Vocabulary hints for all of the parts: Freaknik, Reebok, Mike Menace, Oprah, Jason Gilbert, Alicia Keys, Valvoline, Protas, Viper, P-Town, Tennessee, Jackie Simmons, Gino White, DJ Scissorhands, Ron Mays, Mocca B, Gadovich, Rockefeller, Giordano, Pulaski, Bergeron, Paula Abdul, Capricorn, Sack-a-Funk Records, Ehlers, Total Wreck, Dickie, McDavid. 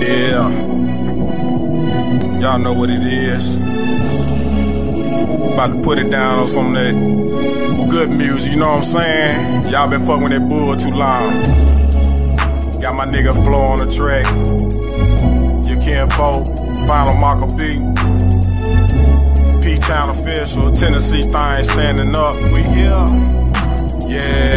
Yeah. Y'all know what it is. About to put it down on some of that good music, you know what I'm saying? Y'all been fucking with that bull too long. Got my nigga Flo on the track. You can't vote. Final Mocca B. P-Town official, Tennessee thing standing up. We here. Yeah.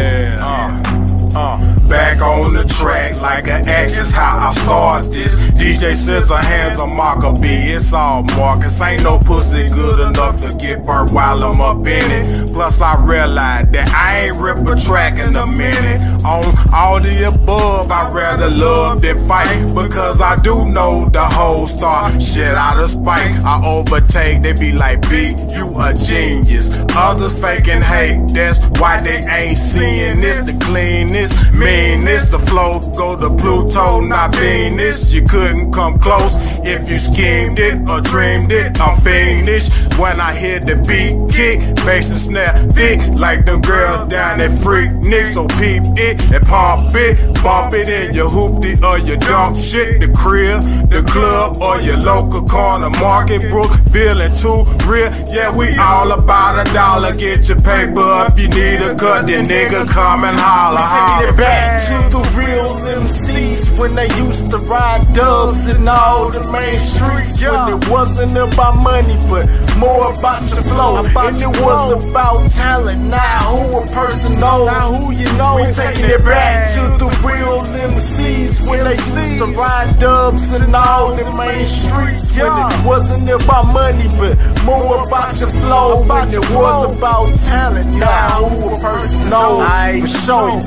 Back on the track like an axe is how I start this. DJ Scissorhands a Mocca B, it's all Marcus. Ain't no pussy good enough to get burnt while I'm up in it. Plus I realize that I ain't rip a track in a minute. On all the above, I rather love than fight, because I do know the whole star shit out of spite. I overtake, they be like, B, you a genius. Others faking hate, that's why they ain't seeing this. The cleanness, meanness, the flow go to Pluto, not Venus. You couldn't come close if you schemed it or dreamed it. I'm fiendish when I hear the beat kick, bass and snap thick like them girls down at Freaknik. So peep it and pump it, bump it in your hoopty or your dump shit. The crib, the club, or your local corner market, Brookville and Two Real. Yeah, we all about $1. Get your paper if you need a cut, then nigga come and holler. Send it back to the real MCs when they used to ride dubs in all the main streets. When it wasn't about money, but more about your flow. And it was about talent, not who a person knows. Now who you know. We taking it back to the real MCs when they used to ride dubs in all the main streets. When it wasn't about money, but more about your flow. When it was about talent, not who a person knows. For sure.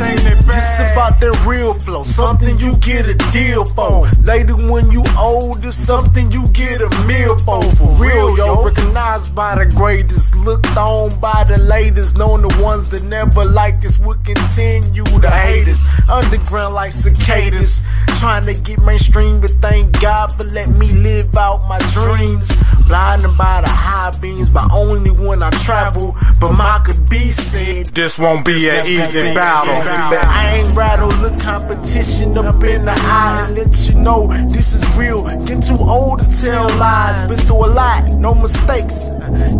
Just about that real flow, something you get a deal for. Later when you older, something you get a meal for. For real, yo. Recognized by the greatest, looked on by the latest, known the ones that never liked us will continue to hate us. Underground like cicadas, trying to get mainstream, but thank God for letting me live out my dreams. Blinded by the high beams, but only when I travel. But Mocca B said, this won't be an easy battle. But I ain't rattled the competition up in the eye, and let you know this is real. Get too old to tell lies. Been through a lot, no mistakes,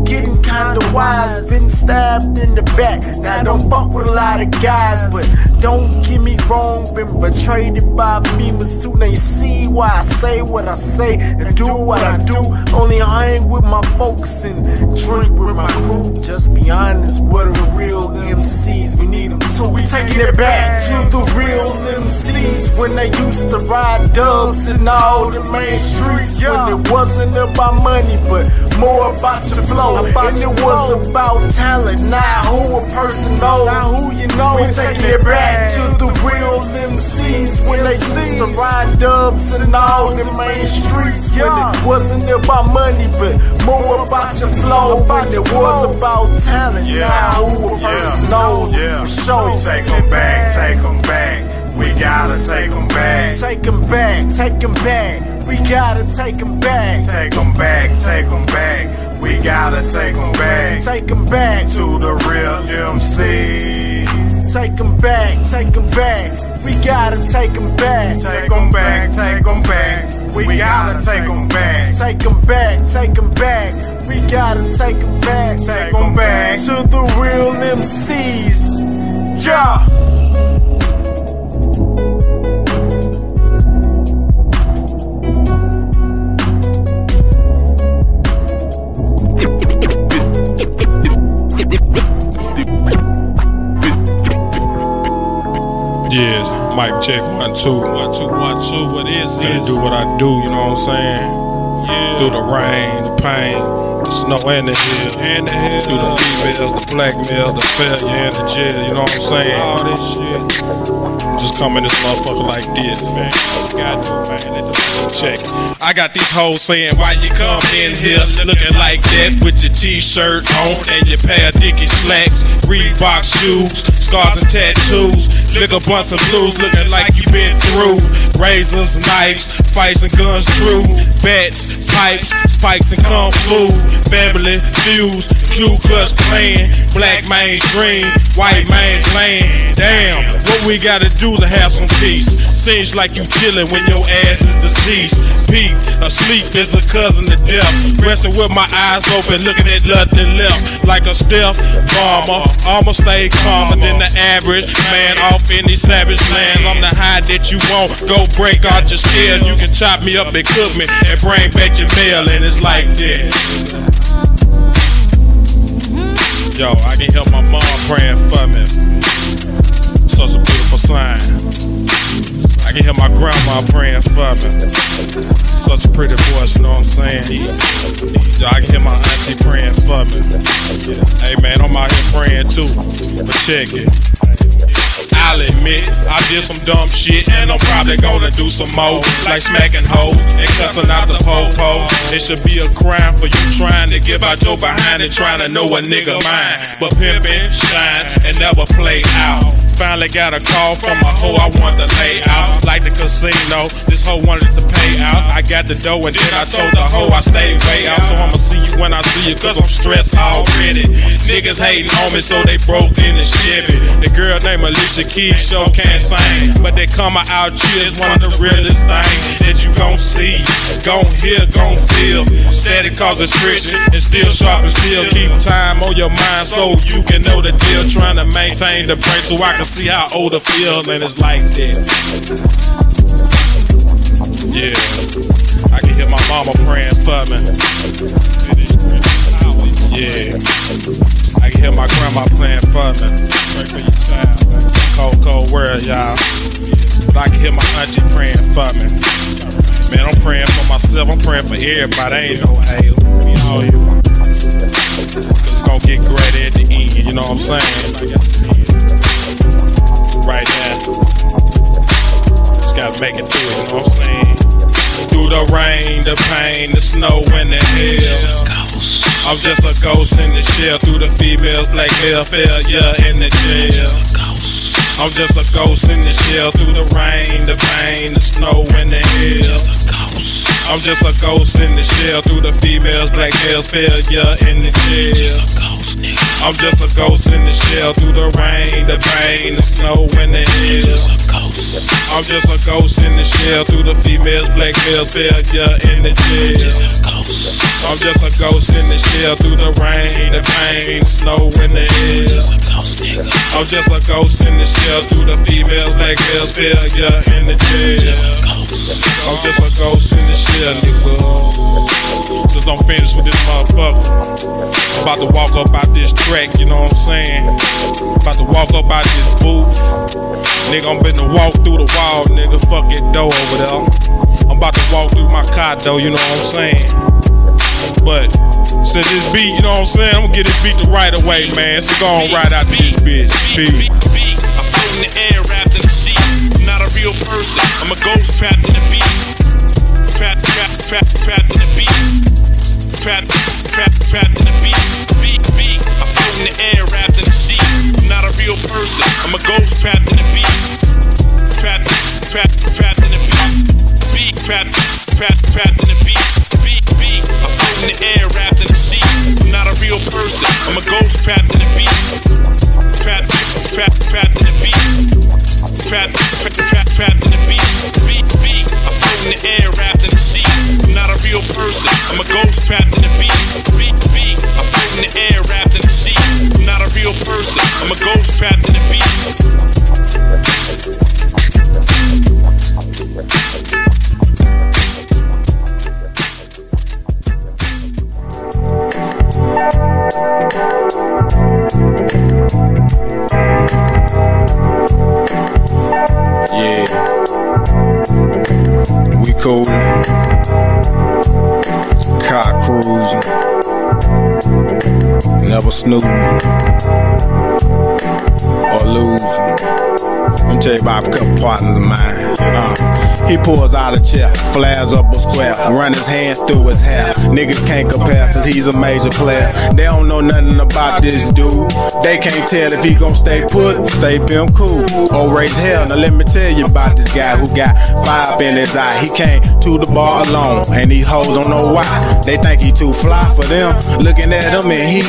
getting kinda wise. Been stabbed in the back, now I don't fuck with a lot of guys. But don't get me wrong, been betrayed by memes too. They see why I say what I say and do what I do. Only hang with my folks and drink with my crew. Just be honest, what are real MCs? We need them too. We take it back to the real MCs when they used to ride dubs in all the main streets. When it wasn't about money, but more about your flow. And it was about talent, not who a person knows. Now who you know. We taking it back to the real MCs when they used to ride dubs in all the main streets. When it wasn't about money, but more about your flow. When it was about talent, not who a person knows. For sure. Take them back, take them back. We gotta take them back. Take them back, take them back. We gotta take them back. Take them back, take them back. We gotta take them back. Take them back to the real MC. Take them back, take them back. We gotta take them back. Take them back, take them back. We gotta take them back. Take them back, take them back. We gotta take them back. Take them back to the real MCs. Yeah. Yes, mic check 1 2 1 2 1 2. What is this? Do what I do, you know what I'm saying? Yeah. Through the rain, the pain, the snow and the hill, to the females, the black males, the failure and the jail, you know what I'm saying? All this shit. Just coming this motherfucker like this, man. Check. I got these hoes saying, why you come in here looking like that with your t-shirt on and your pair of Dickie slacks, Reebok shoes, scars and tattoos, liquor bunch of blues, looking like you been through razors, knives, fights and guns, true bats, pipes, spikes and kung fu. Family fuse, Ku Klux Klan, black mainstream, white man's land. Damn, what we gotta do to have some peace? seems like you chillin' when your ass is deceased. Peep, asleep is a cousin to death. Resting with my eyes open, looking at nothing left. Like a stealth bomber, I'ma stay calmer than the average man off any savage land. I'm the high that you want, go break out your scales. You can chop me up and cook me and bring back your meal, and it's like this. Yo, I can help my mom praying for me. Such a beautiful sign. I can hear my grandma praying for me. Such a pretty voice, you know what I'm saying? I can hear my auntie praying for me. Hey man, I'm out here praying too. But check it. I'll admit, I did some dumb shit, and I'm probably gonna do some more. Like smacking hoes and cussing out the ho-ho. It should be a crime for you trying to give out your behind and trying to know a nigga mind. But pimpin', shine, and never play out. Finally got a call from a hoe I want to lay out. Like the casino, this hoe wanted to pay out. I got the dough and then I told the hoe I stayed way out. So I'ma see you when I see you, cause I'm stressed already. Niggas hating on me, so they broke in the Chevy. The girl named Alicia Keys sure can't sing, but they come out, you is one of the realest things that you gon' see, gon' hear, gon' feel. Static causes friction, and still sharp and still. Keep time on your mind so you can know the deal. Trying to maintain the brain so I can see how old I feel, and it's like that. Yeah, I can hear my mama praying for me. Yeah, I can hear my grandma praying for me. Pray for your child. Cold, cold world, y'all. But I can hear my auntie praying for me. Man, I'm praying for myself. I'm praying for everybody. Ain't no hate. We all here. It's gonna get great at the end. You know what I'm saying? Right now, just gotta make it through, you know what I'm saying? Through the rain, the pain, the snow, and the hail. I'm just a ghost in the shell. Through the females, black male failure in the jail. I'm just a ghost in the shell. Through the rain, the pain, the snow, and the hail. I'm just a ghost in the shell. Through the females, black male failure in the jail. I'm just a ghost in the shell. Through the rain, the pain, the snow, and the hail. I'm just a ghost in the shell. Through the females, black males, failure in the jail. I'm just a ghost in the shell. Through the rain, the pain, the snow, and the hail. I'm just a ghost in the shell. Through the females, black males, failure in the jail. I'm just a ghost in the shell, nigga. Cause I'm finished with this motherfucker. I'm about to walk up out this track, you know what I'm saying? About to walk up out this booth. Nigga, I'm finna walk through the wall, nigga. Fuck that door over there. I'm about to walk through my car though, you know what I'm saying? But since this beat, you know what I'm saying, I'm gonna get this beat the right away, man. So go on right out to this bitch. I'm floating in the air, wrapped in the sheet. I'm not a real person, I'm a ghost trapped in the beat. Trapped in the beat. Trapped in the beat. I'm floating in the air, wrapped in the sheet. I'm not a real person, I'm a ghost trapped in the beat. Trapped in the beat. Trapped in the beat. I'm floating in the air, wrapped in the sheet. I'm not a real person, I'm a ghost trapped in the beat. Trapped in the beat. Trapped in the beat. I'm floating in the air, wrapped in the sheet. I'm not a real person, I'm a ghost trapped in the beat. I'm floating in the air, wrapped in the sheet. I'm not a real person, I'm a ghost trapped in the beat. Yeah, we coolin'. Car cruising, never snoozing or losing. Let me tell you about a couple partners of mine. He pulls out a chair, flares up a square, run his hands through his hair. Niggas can't compare, cause he's a major player. They don't know nothing about this dude. They can't tell if he gon' stay put, stay pimp cool, or raise hell. Now let me tell you about this guy who got five in his eye. He came to the bar alone, and these hoes don't know why. They think he too fly for them, looking at him and he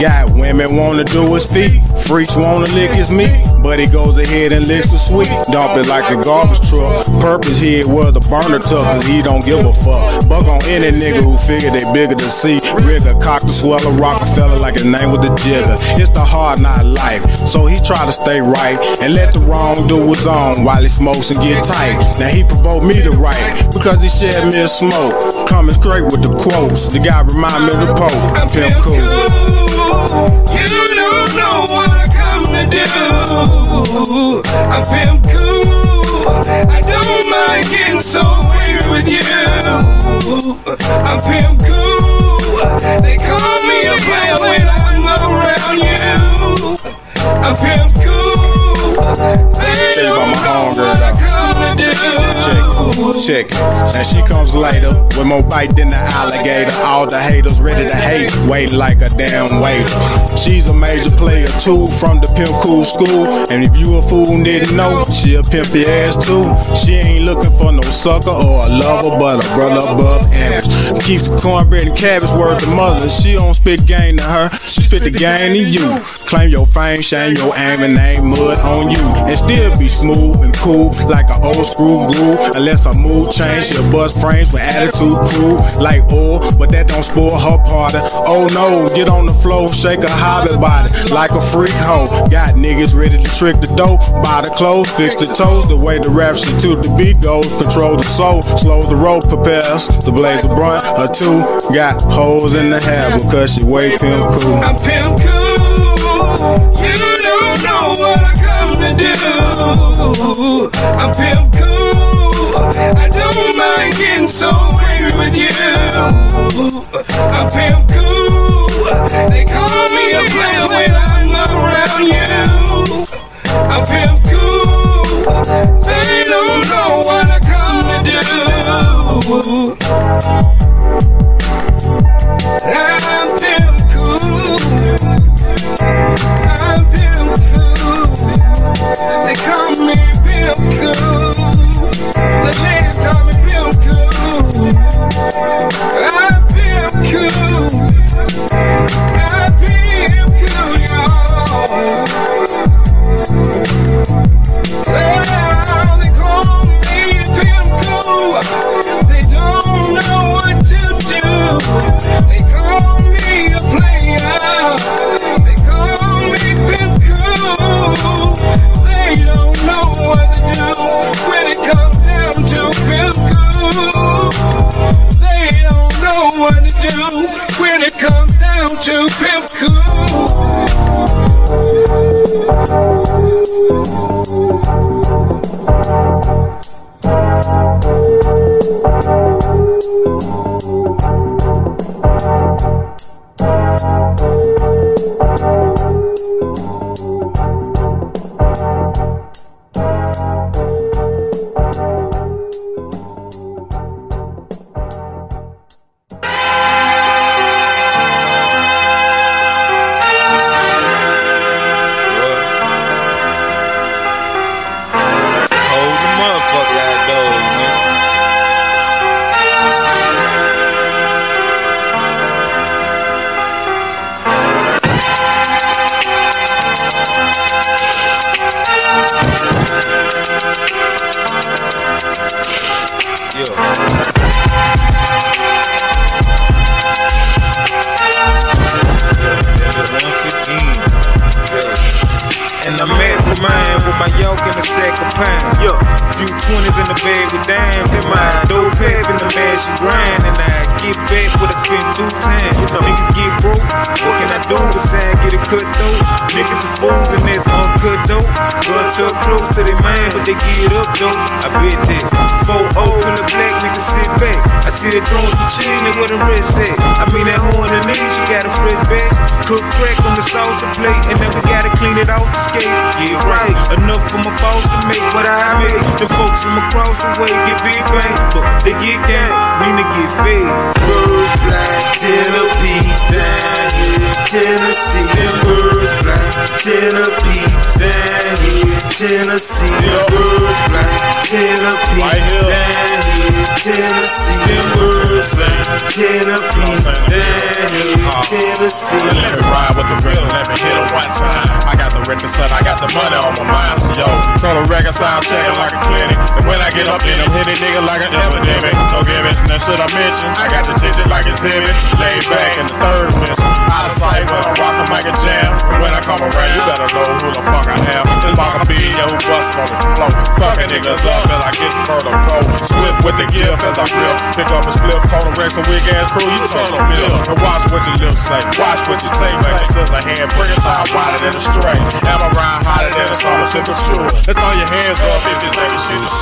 got women wanna do his feet, freaks wanna lick his meat, but he goes ahead and lick dick was sweet. Dump it like a garbage truck. Purpose head was the burner tuck, cause he don't give a fuck. Buck on any nigga who figure they bigger than C. Rigger, cock the sweller, Rockefeller like his name with a jigger. It's the hard knock life, so he try to stay right and let the wrong do his own while he smokes and get tight. Now he provoked me to write because he shared me a smoke. Coming straight with the quotes, the guy remind me of the Pope. I'm Pimp Cool. You don't know what I come to do. I'm Pimp Cool. I don't mind getting so weird with you. I'm Pimp Cool. They call me a player when I'm around you. I'm Pimp Cool. They don't know what I come to do. Check it. And she comes later with more bite than the alligator. All the haters ready to hate, wait like a damn waiter. She's a major player too, from the Pimp Cool school. And if you a fool didn't know, she'll pimp your ass too. She ain't looking for no sucker or a lover, but a brother above average. Keeps the cornbread and cabbage worth the mother. She don't spit game to her, she spit the game to you. Claim your fame, shame your aim, and ain't mud on you. And still be smooth and cool like an old screw glue. Unless her mood change, she'll bust frames with attitude cruel like oil, but that don't spoil her party. Oh no, get on the floor, shake her hobby body like a freak hoe. Got niggas ready to trick the dough, buy the clothes, fix the toes. The way the rap shit to the beat goes, control the soul, slow the road, prepares the blaze of brunt or two. Got holes in the hair because she way Pimp Cool. I'm Pimp Cool. You don't know what I come to do. I'm Pimp Cool. I don't mind getting so weird with you. I'm Pimp Cool. They call me a player when I'm around you. I'm Pimp Cool. They don't know what I come to do. I'm Pimp Cool. I'm Pimp Cool. They call me Pimp Cool. The ladies call me Pimp Cool. I'm Pimp Cool. I'm Pimp Cool, y'all. Well, they call me Pimp Cool. They don't know what to do. They call me a player. They call me Pimp Cool. They don't know what to do when it comes to Pimp Cool. They don't know what to do when it comes down to Pimp Cool. Tennessee, the birds fly, Tennessee, down here, Tennessee, Tennessee. Let me ride with the real, let me hit it one time. I got the record set, I got the money on my mind. So yo, Total Wreck sound checking like a clinic. And when I get up in it, hit a nigga like an epidemic. No gimmicks, that shit I mention. I got the shit like it's heavy. Laid back in the third mission. Out of sight when I'm rocking like a jam. When I come around, you better know who the fuck I am. It's Mocca B, yo, bust on the floor. Fucking niggas up and I get further cold. Swift with the gift as I feel. Pick up a split, Total Wreck some weak ass crew. You total bill. And watch what your lips say. Watch what you take. Like a scissorhand, bring it style wider than a straight. Have a ride hotter than a summer temperature. Let's throw your hands up if you think this shit is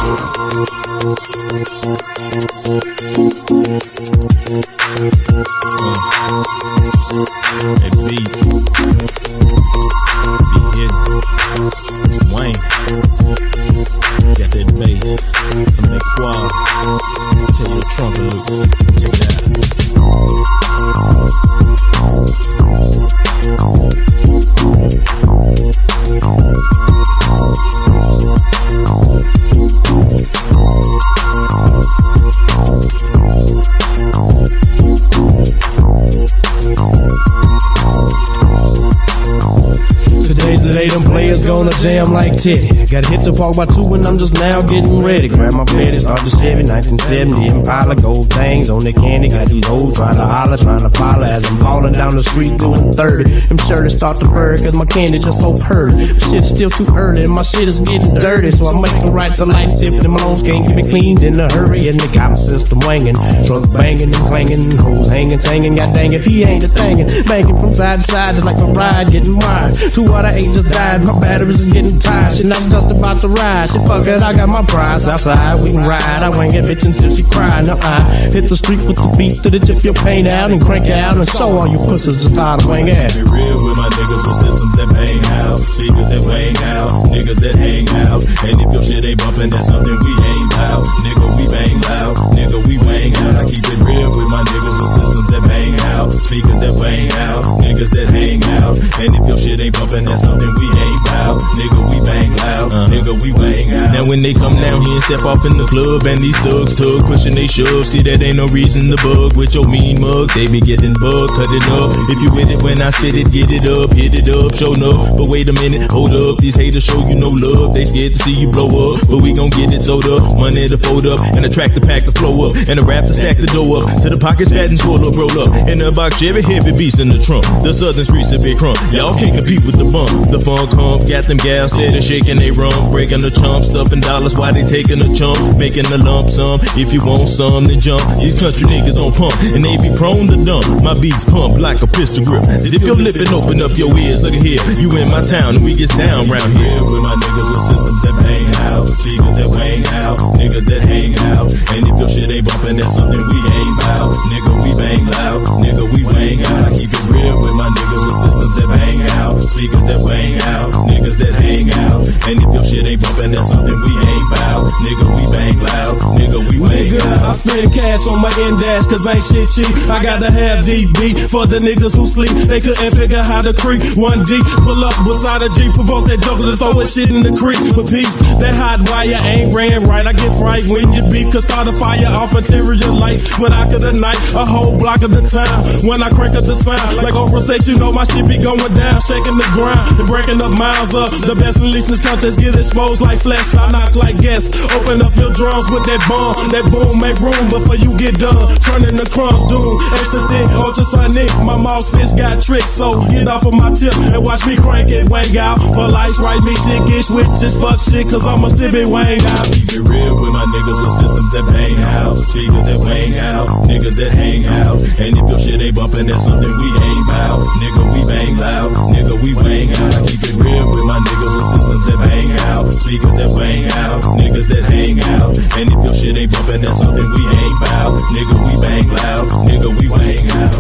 jam like Teddy. Gotta hit the park by 2 and I'm just now getting ready. Grab my fetty, start the Chevy, 1970 Impala, gold things on the candy. Got these hoes trying to holler, trying to follow as I'm balling down the street doing 30. Them shirts start to purr cause my candy just so purred. Shit's still too early and my shit is getting dirty. So I make a right to light tip and my loans can't get me cleaned in a hurry. And they got my system wanging, trucks banging and clanging, hoes hanging, tanging. God dang if he ain't a thangin', banging from side to side just like my ride getting wide. 2 out of 8 just died, my batteries is getting tired. Shit, I'm just about to ride. Shit, fuck it, I got my prize outside. We can ride. I wang that bitch until she cry. Now I hit the street with the beat to the tip your pain out and crank it out. And so all you pussies just tired of wang out. Be real with my niggas with systems that bang out, speakers that wang out, niggas that hang out. And if your shit ain't bumping, that's something we ain't loud. Nigga, we bang loud. Nigga, we wang out. I keep it real with my niggas with systems that bang out, speakers that wang out, niggas that hang out. And if your shit ain't bumping, that's something we ain't loud. Nigga, we bang loud, nigga, we bang out. Now when they come down here and step off in the club, and these thugs tug, pushing they shove. See, that ain't no reason to bug with your mean mug. They be getting bugged, cut it up. If you with it when I spit it, get it up, hit it up, show up. But wait a minute, hold up, these haters show you no love. They scared to see you blow up, but we gon' get it sold up. Money to fold up, and the track to pack the flow up, and the rap to stack the dough up. To the pockets fat and swole up, roll up. In the box, Chevy, heavy beast in the trunk. The southern streets a big crump. Y'all can't compete with the bump. The funk hump, got them gals steady shaking they rump, breaking the chump, stuffing dollars while they taking a chump, making a lump sum. If you want some, then jump. These country niggas don't pump, and they be prone to dump. My beats pump like a pistol grip. Zip your lip and open up your ears. Look at here, you in my town, and we gets down round here. With my niggas with systems that bang out, niggas that wang out, niggas that hang out. And if your shit ain't bumping, that's something we ain't about. Nigga, we bang loud, nigga, we bang out. I keep it real with my niggas with systems that bang out, speakers that bang out, niggas that hang out. And if your shit ain't bumpin', that's something we ain't bout. Nigga, we bang loud. Nigga, we bang loud. I spend cash on my end dash, cause ain't shit cheap. I gotta have DB for the niggas who sleep. They couldn't figure how to creep. 1D, pull up beside a G, provoke that juggler to throw that shit in the creek. But peep, that hot wire ain't ran right. I get right when you beat, cause start a fire off of interior lights. But I could ignite a whole block of the town when I crank up the sound. Like Oprah says, you know my shit be going down, shaking the ground and breaking up miles up. The best and least in this contest get exposed like flesh. I knock like guests. Open up your drums with that bomb. That boom make room before you get done. Turning the crumbs, doom. Extra thick, ultrasonic. My mouthpiece got tricks, so get off of my tip and watch me crank it. Wang out for lights, write me tickets, which is fuck shit, cause I'ma still be wang out. Keep it real with my niggas with systems that bang out, niggas that wang out, niggas that hang out. And if your shit ain't bumping, that's something we ain't bout. Nigga, we bang loud. Nigga, we bang out. I keep it real with my niggas with systems that bang out, speakers that bang out, niggas that hang out. And if your shit ain't bumpin', that's something we ain't bout. Nigga, we bang loud. Nigga, we bang out.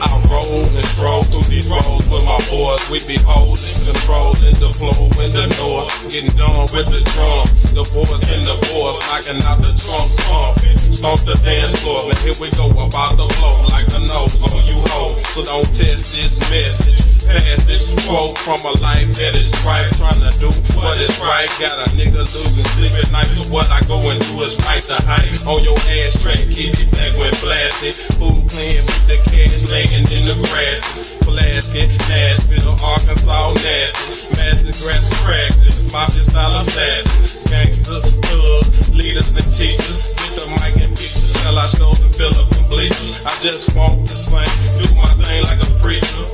I roll and stroll through these roads with my boys, we be holding. control in the flow in the north. Getting done with the drum, the boys in the boys, knocking out the trunk, pumping, stomp the dance floors. Now here we go about the flow like the nose on you ho. So don't test this message. Pass this quote from a life that is right, trying to do what is right. Got a nigga losing sleep at night, so what I go and do is fight the hype on your ass track. Keep it back when blasted, food clean with the cash laying in the grass. Pulaski, Nashville, Arkansas, nasty, massive grass practice, mafia style assassin, gangster, thug, leaders and teachers with the mic and pictures. Sell our shows and fill up the bleachers. I just want the same, do my thing like a preacher.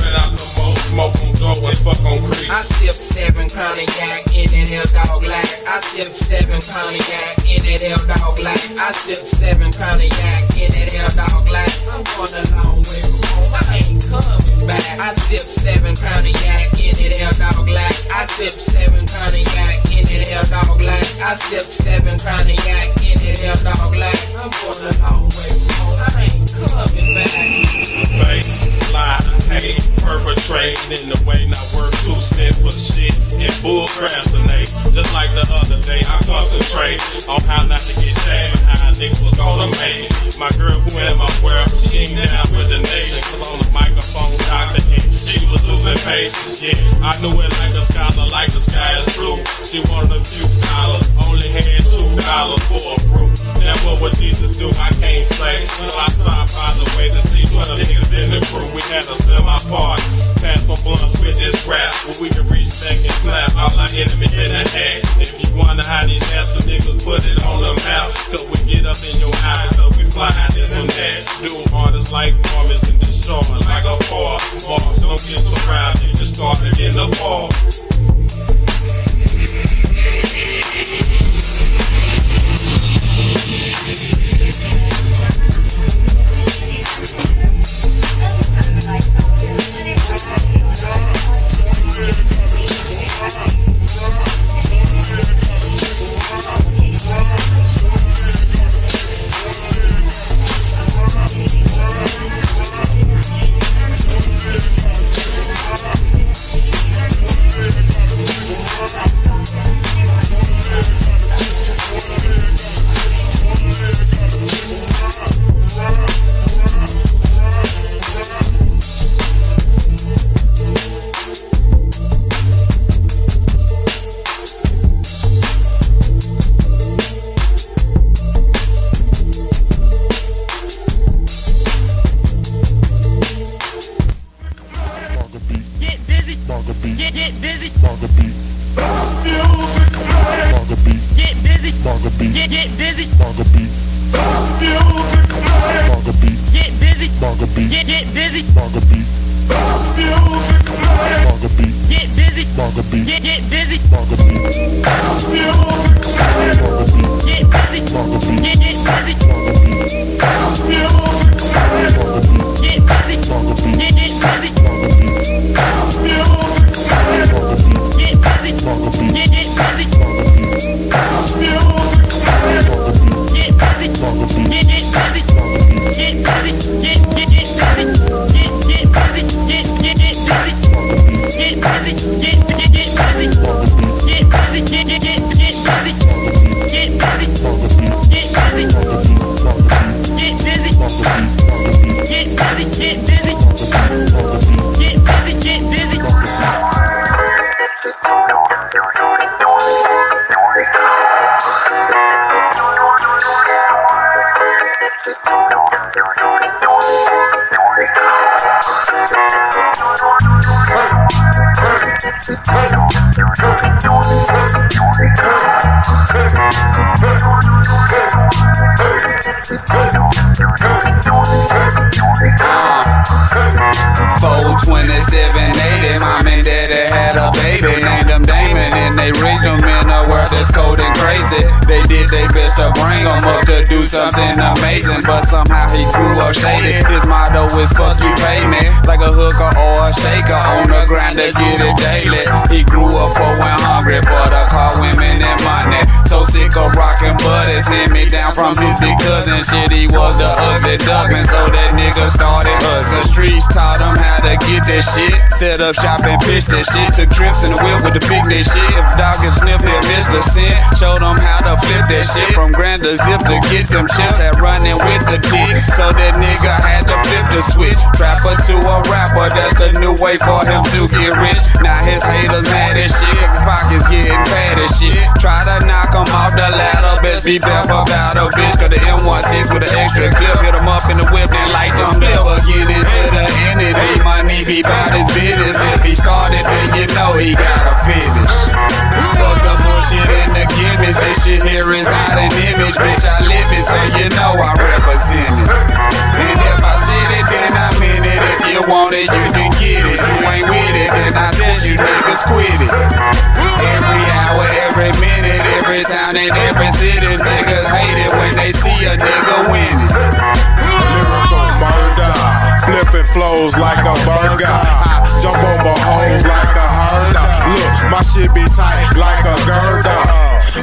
Red out the mold, smoke on dope and fuck on creep. I sip 7 cognac in that hell dog light. I sip 7 cognac in that hell dog light. I sip 7 cognac in that hell dog light. I'm going a long way from home, I ain't coming back. I sip 7 cognac in that hell dog light. I sip 7 cognac in that hell dog light. I sip 7 cognac in that hell dog light. I'm going a long way from home, I ain't coming back. Bass, lie, hate, perpetrating in the way, not worth 2 cents for shit and bull procrastinate. Just like the other day, I concentrate on how not to get tagged and how a nigga was gonna make it. My girl who in my world, she ain't down with the nation. Cause on the microphone, doctor, and she was losing patience. Yeah, I knew it like a scholar, like the sky is blue. She wanted a few dollars, only had $2 for a brew. Now what would Jesus do? I can't say. But I stopped by the way to see one of the niggas in the crew. We had a semi party, pass on blunts with this rap, where we can reach back and slap all our enemies in the head. If you wonder how these asshole niggas put it on the map, cause we get up in your eyes, cause we fly this and that. New artists like Mormons and Deshaun, like a bar. Bars don't get surprised, they just started in the ball. So sick of rockin' buddies, hand me down from his big cousin. Shit, he was the ugly duckling, so that nigga started us. The streets taught him how to get that shit. Set up shop and pitch that shit. Took trips in the whip with the Freaknik shit. If dog and sniff, he'll miss the scent. Showed him how to flip that shit. From grand to zip to get them chips. Had running with the dicks, so that nigga had to flip the switch. Trapper to a rapper, that's the new way for him to get rich. Now his haters mad as shit, his pockets getting fat as shit. Try to knock him off the ladder, best be better about a bitch. Cause the M16 with an extra clip, hit him up in the whip and light them flip. Get into the enemy, money be bout his business. If he started, then you know he gotta finish. Fuck the bullshit and the gimmicks, that shit here is not an image. Bitch, I live it, so you know I represent it. And if I said it, then I meant it. If you want it, you can get it. You ain't with it, then I test you niggas quit it. Every hour, every minute, every town and every city, niggas hate it when they see a nigga winning. Lyrical murder, flipping flows like a burger. I jump over hoes like a herder. Look, my shit be tight like a girder.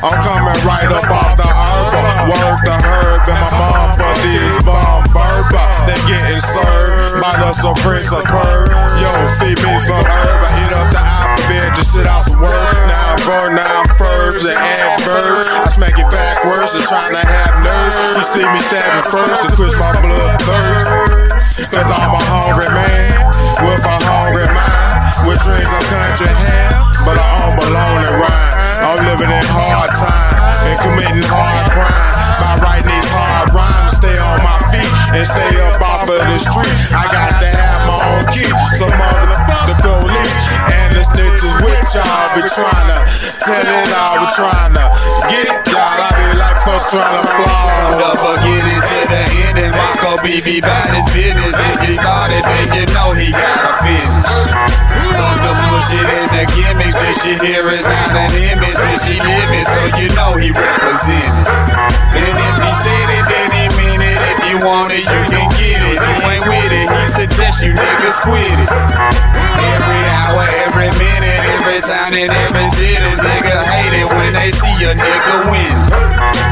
I'm coming right up off the herba. Work the herb and my mom for these bomb verba. They getting served by the suppressor perv. Yo, feed me some herb. I eat up the alphabet, just shit out some word. Now I'm burn, now I'm verbs and adverbs. I smack it backwards and trying to have nerves. You see me stabbing first to quench my blood thirst. Cause I'm a hungry man with a hungry mind. With dreams of country hell, but I don't belong in rhyme. I'm living in hard time and committing hard crime. My right needs hard rhyme to stay on my feet and stay up off of the street. I got to have my own key, so motherfuck the police and the snitches with y'all. Be trying to tell it all, be trying to get y'all. I be like fuck trying to fly. Get it to the end and Mocca B be bout his business. If he started, then you know he gotta finish. Fuck the bullshit and the gimmicks, this shit here is not an image, bitch he live it, so you know he represented. And if he said it, then he mean it. If you want it, you can get it. You ain't with it, he suggests you niggas quit it. Every hour, every minute, every town and every city, nigga hate it when they see a nigga win.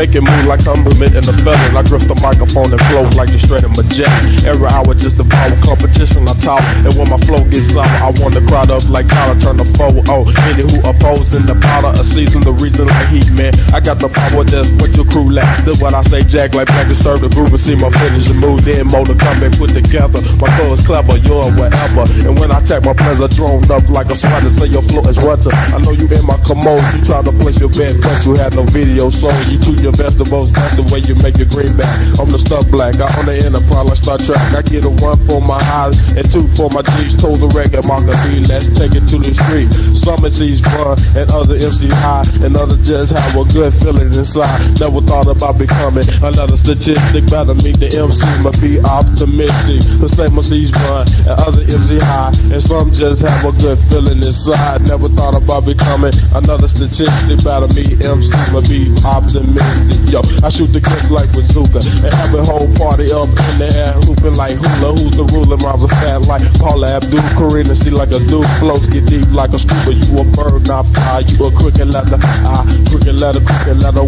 Making move like Thumberman and a felon. I grip the microphone and flow like the strand of my jet. Every hour just devour competition I talk. And when my flow gets sour, I want to crowd up like Tyler, turn to 4-0. Any who opposing the powder of season, the reason like heat, man. I got the power, that's what your crew lacks. That's what I say, Jack, like black and serve the groove and see my finish and move. Then more to come and put together. My flow is clever, you're whatever. And when I attack, my plans are drawn up like a sweater. Say your flow is rotten. I know you in my commode. You try to place your bet, but you have no video, so you choose your vegetables, that's the way you make your greenback. I'm the star black, I own the enterprise like Star Trek. I get a 1 for my highs and 2 for my G's. Total Wreck and Mocca B, let's take it to the street. Some MCs run and other MCs high, and others just have a good feeling inside. Never thought about becoming another statistic. Better meet the MC, but be optimistic. The same MCs run and other MCs high, and some just have a good feeling inside. Never thought about becoming another statistic. Better meet MC, but be optimistic. yo, I shoot the clip like bazooka and have a whole party up in the air hooping like hula. Who's the ruler? Mine's a fat like Paula Abdul Karina. See like a dude floats, get deep like a scuba. You a bird, not fly. You a crooked letter, I crooked letter,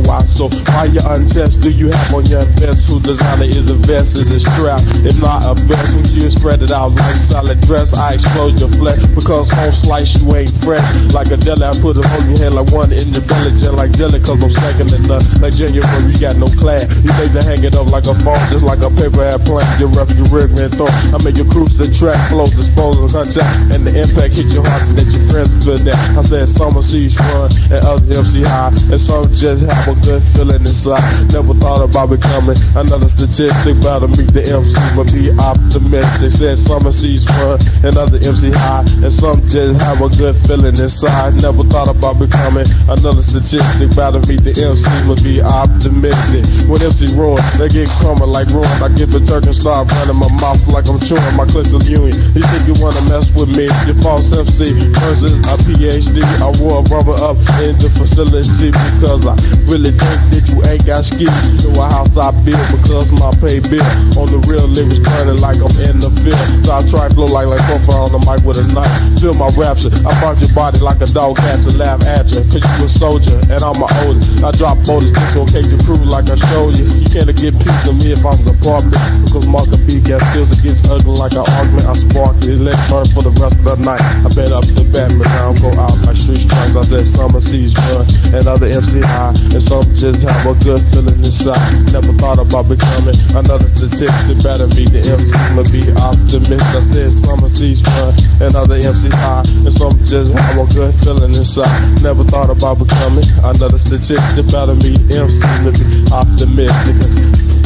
why? So why you untest? Do you have on your vest? Whose designer is a vest? Is a strap? If not a vest, when you spread it out like solid dress, I explode your flesh because home slice you ain't fresh. Like a deli, I put it on your head like one in the village and like deli, cause I'm second in the like January, you got no class. You make the hang it up like a phone, just like a paper airplane. You rough, you rig, man, throw. I make you cruise the track, flows, disposal, contact, and the impact hit your heart and that your friends feel that. I said some MCs run and other MC high, and some just have a good feeling inside. Never thought about becoming another statistic, but to meet the MC, but be optimistic. Said some MCs run and other MC high, and some just have a good feeling inside. Never thought about becoming another statistic, but to meet the MC, but be optimistic. When MC roars, they get crumbled like ruin. I get the turk and start running my mouth like I'm chewing my clips of union. You think you wanna mess with me? Your false MC versus a PhD. I wore a rubber up in the facility because I really think that you ain't got ski. You know what house I built because my pay bill. On the real lyrics turning like I'm in the field. So I try flow like profile on the mic with a knife. Feel my rapture. I bark your body like a dog catcher. Laugh at you, cause you a soldier and I'm a older. I drop boulders just on case you crew like I show you. You can't get peace of me if I was a partner, because Mocca B got skills that gets ugly like an argument. I spark it, let burn for the rest of the night. I bet up the Batman, I don't go out like street strikes. I said summer seas run and other MC high, and some just have a good feeling inside. Never thought about becoming another statistic, better be the MC, but be optimist. I said summer seas run and other MC high, and some just have a good feeling inside. Never thought about becoming another statistic, better be MC, but be optimistic.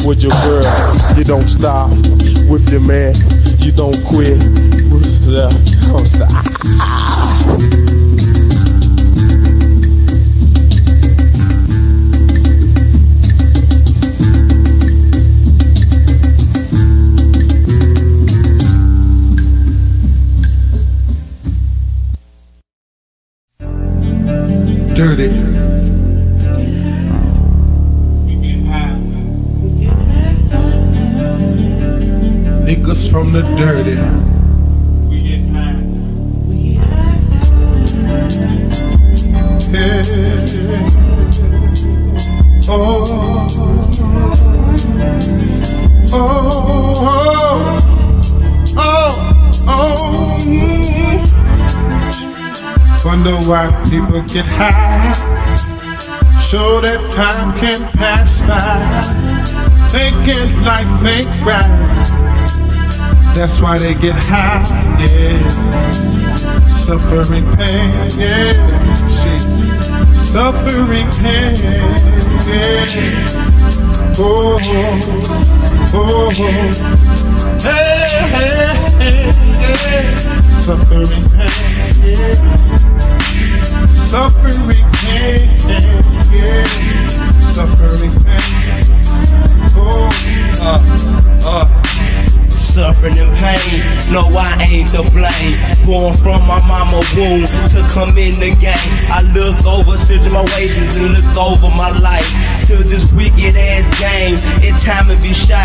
With your girl, you don't stop. With your man, you don't quit. Yeah, don't stop. Dirty. Niggas from the dirty. Yeah. Oh. Oh. Oh. Oh. Mm. Wonder why people get high, so that time can pass by, thinking life ain't right. That's why they get high, yeah. Suffering pain, yeah. Suffering pain, yeah. Oh, oh, hey, hey, hey. Suffering pain, yeah. Suffering pain, yeah. Suffering pain, oh, suffering in pain, no I ain't to blame. Born from my mama womb to come in the game. I look over, stood to my waist and look over my life. To this wicked ass game, it's time to be shy.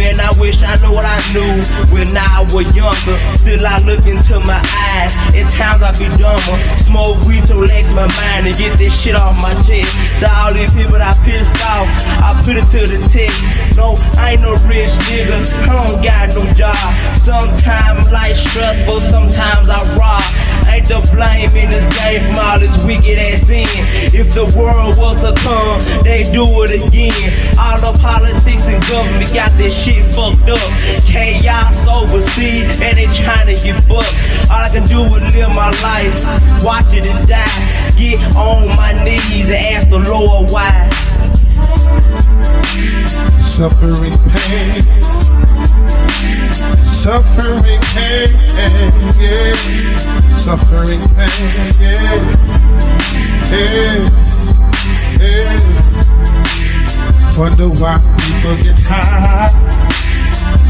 Man, I wish I knew what I knew when I was younger. Still I look into my eyes, at times I be dumber. Smoke weed to relax my mind and get this shit off my chest. To all these people I pissed off, I put it to the test. No, I ain't no rich nigga, I don't got no job. Sometimes life's stressful, sometimes I rob. Ain't to blame in this game from all this wicked ass sin. If the world was to come, they do it again. All the politics and government got this shit fucked up. Chaos overseas and they trying to get fucked. All I can do is live my life, watch it and die. Get on my knees and ask the Lord why. Suffering pain, suffering pain, yeah. Suffering pain, yeah. Yeah, yeah. Wonder why people get high,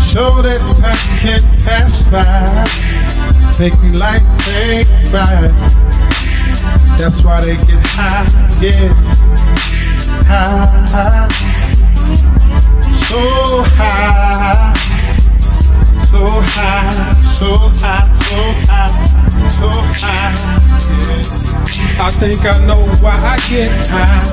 so that time can pass by, taking life ain't right. That's why they get high, yeah. High, high. So high. So high, so high, so high, so high, yeah. I think I know why I get high,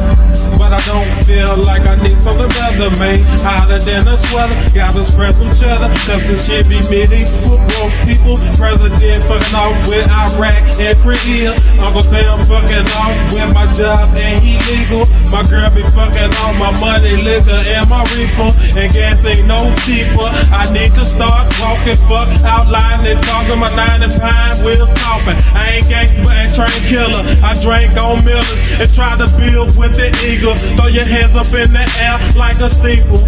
but I don't feel like I need something better, man. Hotter than a sweater, gotta spread some cheddar. Cause this shit be meeting football people. President fucking off with Iraq and Korea. Uncle Sam fucking off with my job and he legal. My girl be fucking off my money, liquor, and my reefer. And gas ain't no cheaper. I need to start walking, fuck, outline and talking. My 9 and 5 will coffin. I ain't gangster, but I ain't train killer. I drank on Millers and tried to build with the eagle. Throw your hands up in the air like a steeple,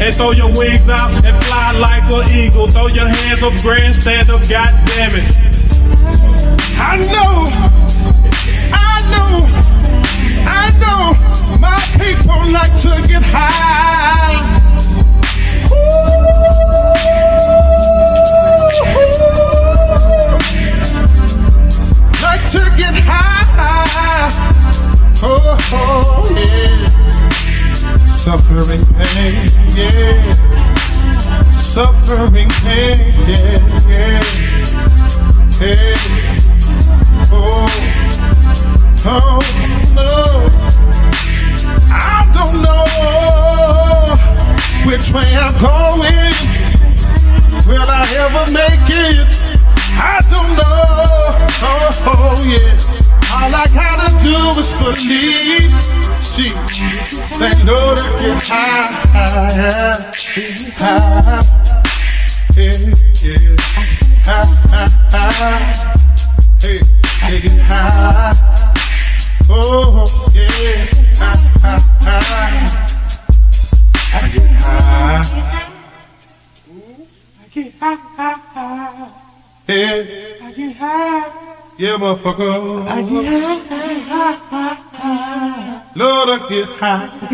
and throw your wings out and fly like an eagle. Throw your hands up, grand, stand up, god damn it. I know my people like to get high. Ooh. Like to get high, oh, oh yeah. Suffering pain, yeah. Suffering pain, yeah, yeah. Hey, oh, oh no. I don't know which way I'm going. Will I ever make it? I don't know, oh, oh yeah. All I gotta do is believe. See, they know to get high, high, high, yeah, yeah. High, high, high, hey, they get high, oh yeah. High, high, high, I get high. Ooh, I get high, high, high. Yeah, I get high. Yeah, motherfucker. I get high. Lord, I get high. I get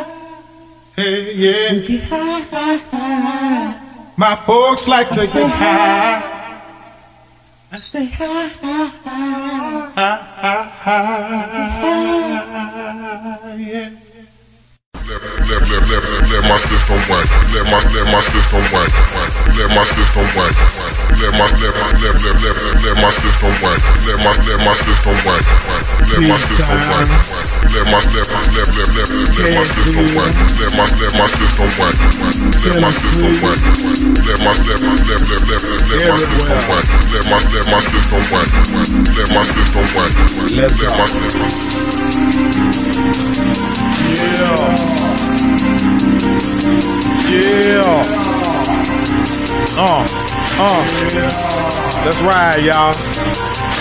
high. Hey, yeah. I get high. My folks like to get high. I stay high. High, high, high. Yeah. Let my system work. Let my system work. Let my system work. Let my system work. Let my system work. Let my system work. Let my system work. Let my system work. Let my system work. Let my system work. Let my system work. Let my system work. Let my system. Yeah. That's right, y'all.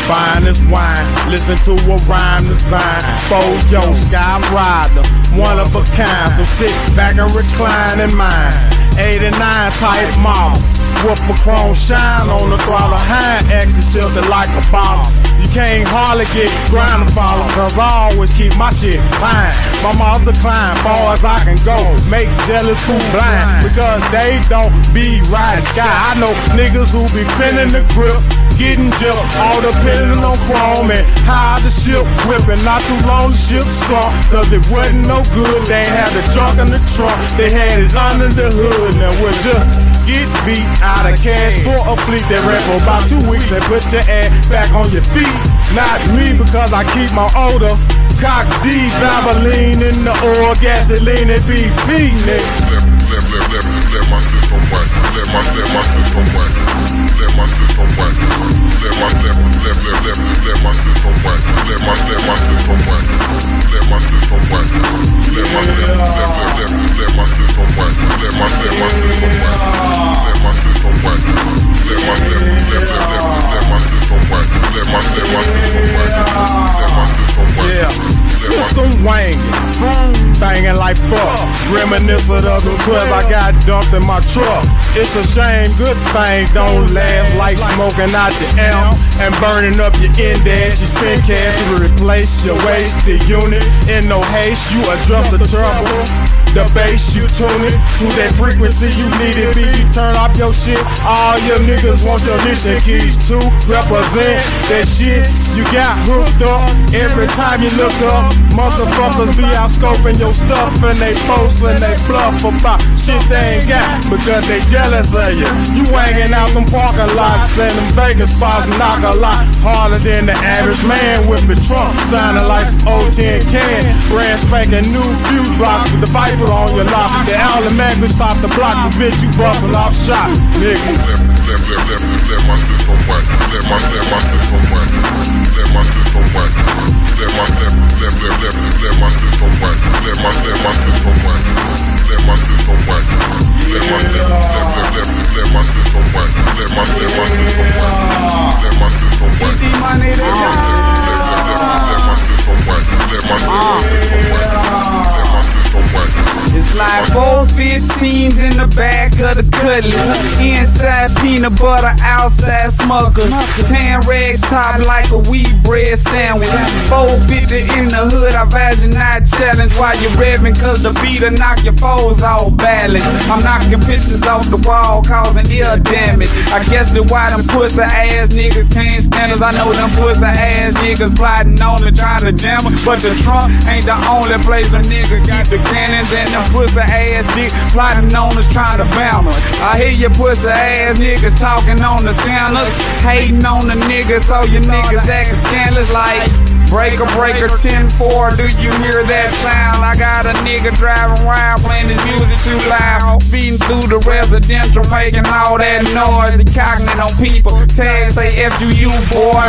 Fine as wine. Listen to a rhyme design. Fold yo sky rider, one of a kind. So sit back and recline in mine. 89 type model. Whoop a chrome shine on the throttle. Hind axle shifted like a bottle. You can't hardly get grind to follow, cause I always keep my shit fine. My mouth decline, far as I can go. Make jealous who blind, because they don't be right sky. I know niggas who be pinning the grip, getting jumped, all depending on chrome and how the ship whipping. Not too long the ship sunk, cause it wasn't no good. They ain't had the junk in the trunk, they had it under the hood. Now we're just get beat out of cash for a fleet that ran for about 2 weeks. They put your ass back on your feet. Not me, because I keep my odor. Cock D, Valvoline in the oil, gasoline, it be P-Nick. Let my system work. Let my system work. Let my system work. Let my system work. Let my system work. Let my system work. Let my system work. Let my system work. Let my system work. Let my system work. Let my system work. Let my system work. Let my system work. System wangin', bangin' like fuck. Reminiscent of the club I got dumped in my truck. It's a shame, good thing don't last. Like smoking out your amp and burning up your index. You spend cash to replace your wasted unit. In no haste, you adjust the trouble. The bass, you tune it to that frequency you need it be. Turn off your shit, all your niggas want your Alicia Keys to represent that shit. You got hooked up every time you look up. Motherfuckers be out scoping your stuff and they post and they bluff about shit they ain't got because they jealous of you. You hanging out them parking lots and them Vegas spots knock a lot harder than the average man with the trunk. Sounding like some old tin can, brand spanking new fuse blocks with the Viper on your lock. The owl and man stop the block, the bitch you bustin' off shot, nigga. It's like both 15s in the back of the Cutlass. Inside peanut butter, outside Smuckers. Tan rag top like a wheat bread sandwich. 450 in the hood, I advise you not challenge while you're revving, cause the beat'll knock your foes off balance. I'm knocking pictures off the wall, causing ear damage. I guess that's why them pussy ass niggas can't stand us. I know them pussy ass niggas plotting on me, trying to jam us. But the trunk ain't the only place a nigga got the cannons and them pussy ass dick plotting on us, trying to bound us. I hear you pussy ass niggas talking on the sounders, hating on the niggas, all you niggas acting scandalous like breaker, breaker, 10-4, do you hear that sound? I got a nigga driving wild, playing his music too loud, beating through the residential, making all that noise, and cocking on people, tags say F-U-U, boy.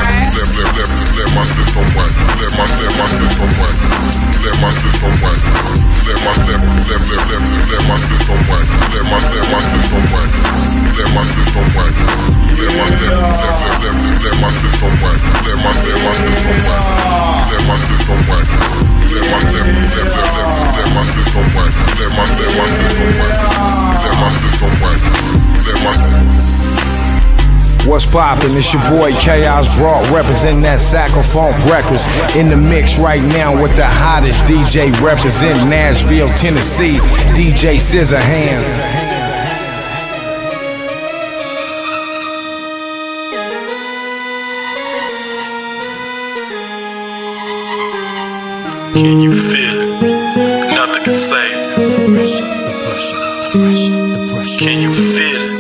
What's poppin'? It's your boy Chaos Brought, representing that Sack-a-Funk Records. In the mix right now with the hottest DJ representing Nashville, Tennessee, DJ Scissorhands. Can you feel it? Nothing can save it. The pressure, the pressure, the pressure, the pressure. Can you feel it?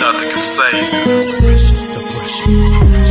Nothing can save it. The pressure, the pressure.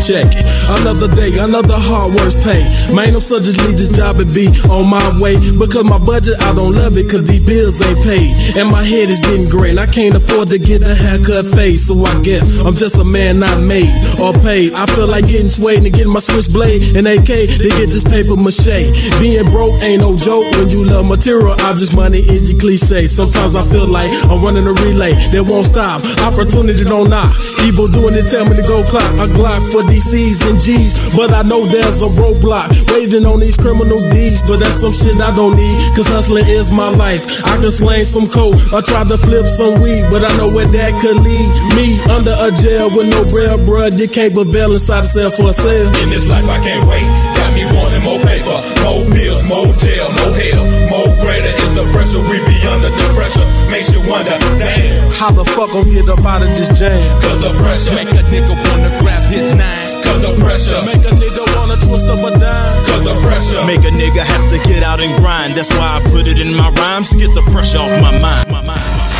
Check it. Another day, another hard work's pay. Man, I'm so just leave this job and be on my way. Because my budget, I don't love it, cause these bills ain't paid. And my head is getting gray, and I can't afford to get a haircut fade. So I guess I'm just a man not made or paid. I feel like getting swayed and getting my switchblade and AK to get this paper mache. Being broke ain't no joke when you love material objects. Money is your cliche. Sometimes I feel like I'm running a relay that won't stop. Opportunity don't knock. Evil doing it, tell me to go clock. I Glock for DCs and G's, but I know there's a roadblock waiting on these criminal deeds. But that's some shit I don't need, cause hustling is my life. I can slang some coke, I tried to flip some weed, but I know where that could lead me. Under a jail with no bread, bruh, you can't prevail inside a cell for a sale. In this life I can't wait, got me wanting more paper, more bills, more jail, more hell, more greater is the pressure. We be under the pressure, makes you wonder, damn, how the fuck I'm get up out of this jam. Cause the pressure make a nigga wanna grab his nine. Cause the pressure make a nigga wanna twist up a dime. Cause the pressure make a nigga have to get out and grind. That's why I put it in my rhymes, get the pressure off my mind. My mind. It's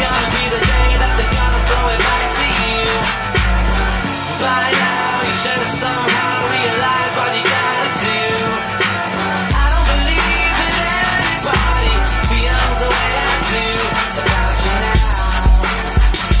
gonna be the day that they're gonna throw it back to you. By now you should have somehow realized what you gotta do. I don't believe in anybody feels the way I do about you now. About you now.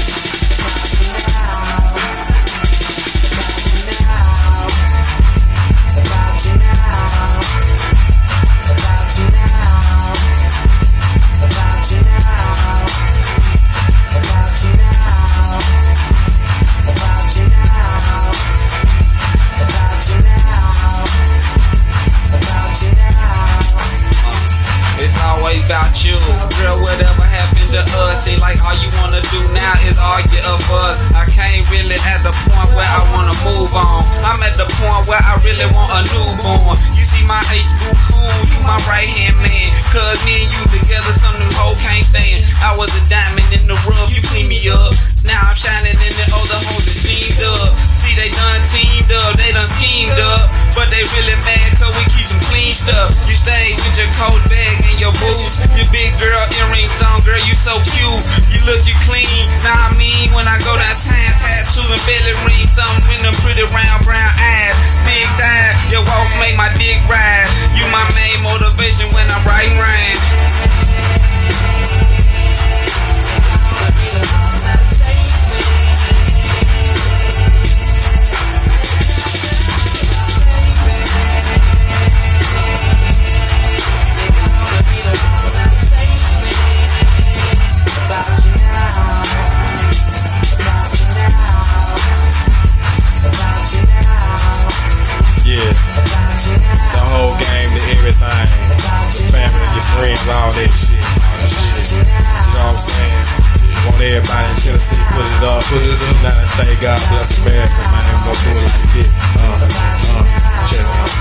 is all you of us. I came really at the point where I wanna move on. I'm at the point where I really want a newborn. You see my ace boo boo, you my right hand man. Cause me and you together, some new hoe can't stand. I was a diamond in the rough, you clean me up. Now I'm shining in the older hoes that steamed up. See they done teamed up, they done schemed up. But they really mad cause we keep some clean stuff. You stay with your coat bag and your boots. Your big girl earrings on, girl you so cute. You look you clean, nah I mean when I go downtown. Tattoo and belly ring, something with them pretty round brown eyes. Big thighs, your walk make my dick rise. You my main motivation when I'm writing rhymes. God bless America, man. Go do it if you get. Check out.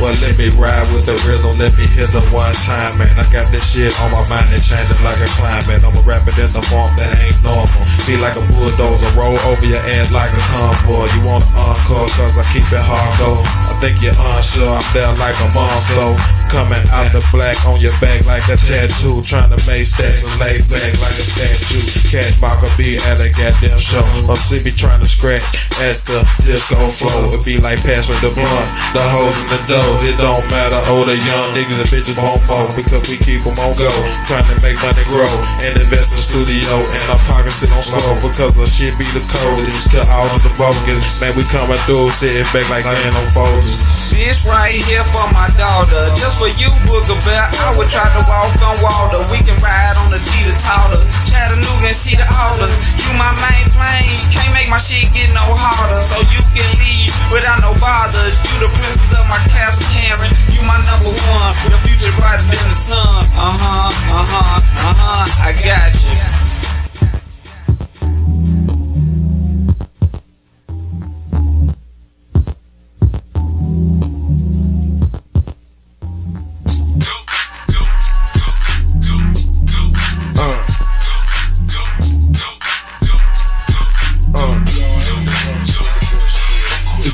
Well, let me ride with the rhythm. Let me hit the one time, man. I got this shit on my mind and changing like a climate. I'ma rap it in the form that ain't normal. Be like a bulldozer, roll over your ass like a convoy. You want an encore, cause I keep it hardcore. I think you're unsure, I'm there like a monster. Coming out the black on your back like a tattoo. Trying to make stacks and lay back like a statue. Catch Mocca B at a goddamn show. I'm sleepy trying to scratch at the disco flow. It be like pass with the blunt, the hoes in the dough. It don't matter, old or young niggas and bitches won't fall because we keep them on go. Trying to make money grow and invest in the studio. And our pockets sit on slow because the shit be the code. It's cut out of the bogus. Man, we coming through sitting back like man on folders. This right here for my daughter. Just for you, Booger Bell, I would try to walk on water. We can ride on the cheetah taller, Chattanooga and see the orders. You my main plane, can't make my shit get no harder. So you can leave without no bother. You the princess of my castle, Karen. You my number one, the future brighter than the sun. I got you.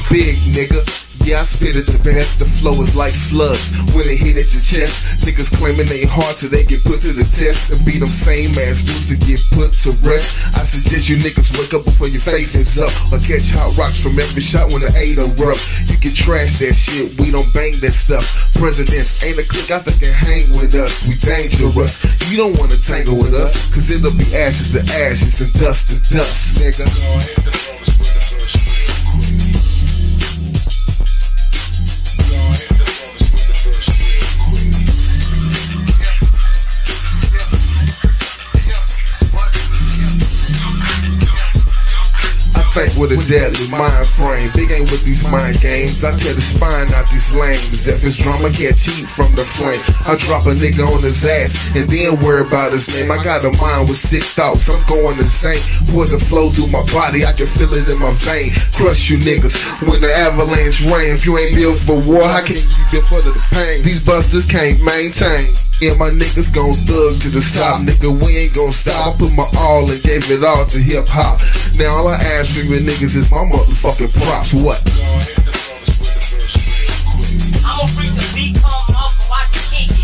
Big nigga, yeah I spit it the best. The flow is like slugs when it hit at your chest. Niggas claiming they hard till they get put to the test, and be them same ass dudes that get put to rest. I suggest you niggas wake up before your faith is up, or catch hot rocks from every shot when the eight erupts. You can trash that shit, we don't bang that stuff. Presidents ain't a clique, I think they hang with us. We dangerous, you don't wanna tangle with us, cause it'll be ashes to ashes and dust to dust, nigga. Think with a deadly mind frame. Big ain't with these mind games. I tear the spine out these lames. If it's drama, can't cheat from the flame. I drop a nigga on his ass and then worry about his name. I got a mind with sick thoughts, I'm going insane. Poison flow through my body, I can feel it in my vein. Crush you niggas when the avalanche rain. If you ain't built for war, how can you build for the pain? These busters can't maintain. Yeah, my niggas gon' thug to the top, nigga, we ain't gon' stop. I put my all and gave it all to hip-hop. Now all I ask for you niggas is my motherfucking props, what? I'ma bring the beat on up so I can kick it.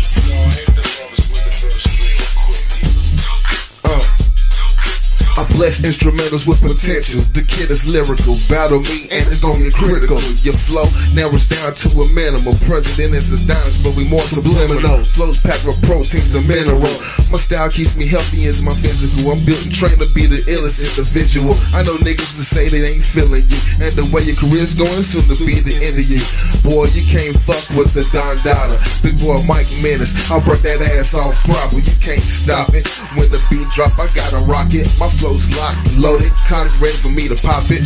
I bless instrumentals with potential. The kid is lyrical, battle me and it's gonna get critical. Your flow narrows down to a minimal. President is a dinosaur, but we more subliminal. Flows packed with proteins and mineral. My style keeps me healthy as my physical. I'm built and trained to be the illest individual. I know niggas that say they ain't feeling you, and the way your career's going soon to be the end of you. Boy, you can't fuck with the Don Dada. Big boy Mike Menace, I'll break that ass off proper. You can't stop it. When the beat drop, I gotta rock it. My flow's locked, loaded, kind of ready for me to pop it.